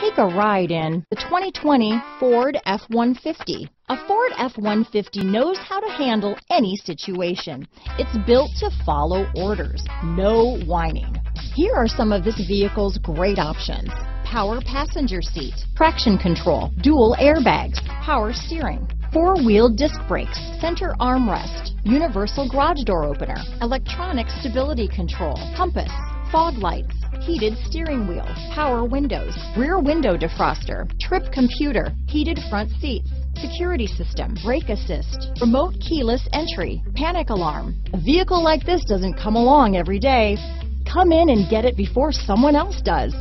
Take a ride in the 2020 Ford F-150. A Ford F-150 knows how to handle any situation. It's built to follow orders, no whining. Here are some of this vehicle's great options: power passenger seat, traction control, dual airbags, power steering, four-wheel disc brakes, center armrest, universal garage door opener, electronic stability control, compass, fog lights, heated steering wheel, power windows, rear window defroster, trip computer, heated front seats, security system, brake assist, remote keyless entry, panic alarm. A vehicle like this doesn't come along every day. Come in and get it before someone else does.